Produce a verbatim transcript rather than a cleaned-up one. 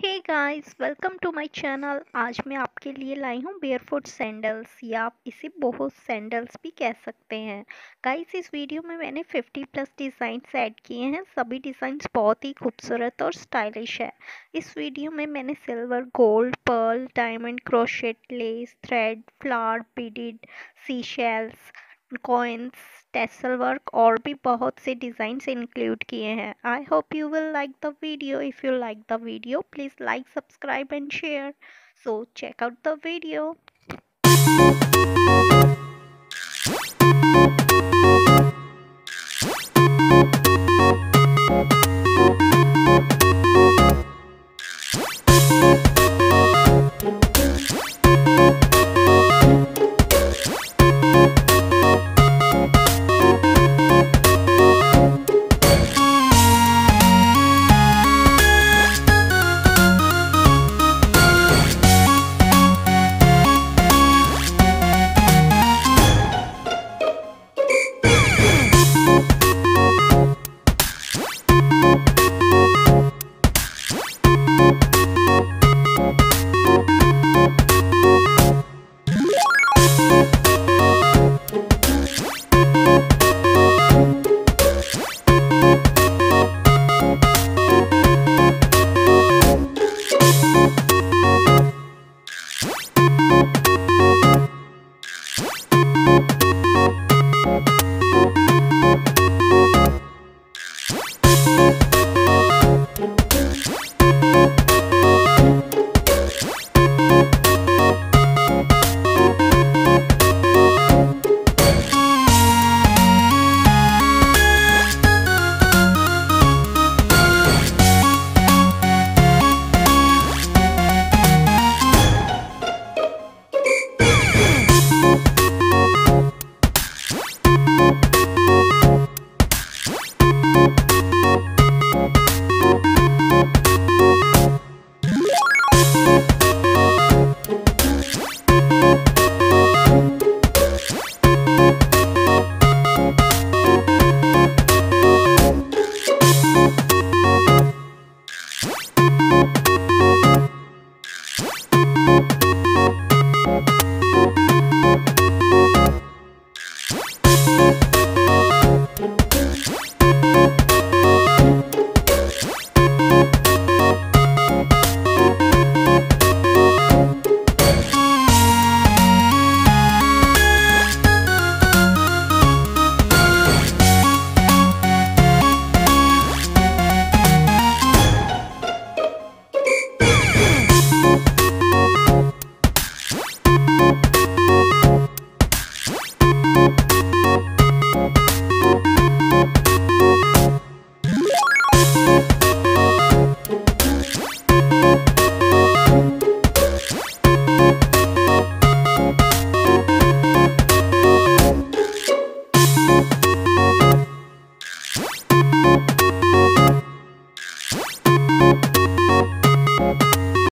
Hey guys, welcome to my channel. आज मैं आपके लिए लाई हूँ बेयरफुट सैंडल्स, या आप इसे बोहो सैंडल्स भी कह सकते हैं। गाइस, इस वीडियो में मैंने पचास प्लस डिज़ाइंस ऐड किए हैं। सभी डिज़ाइंस बहुत ही खूबसूरत और स्टाइलिश है। इस वीडियो में मैंने silver, gold, pearl, diamond, crochet, lace, thread, flower, beaded, sea shells, coins, tassel work और भी बहुत से डिज़ाइंस इंक्लूड किए हैं। I hope you will like the video. If you like the video, please like, subscribe and share. So check out the video. We'll be right back.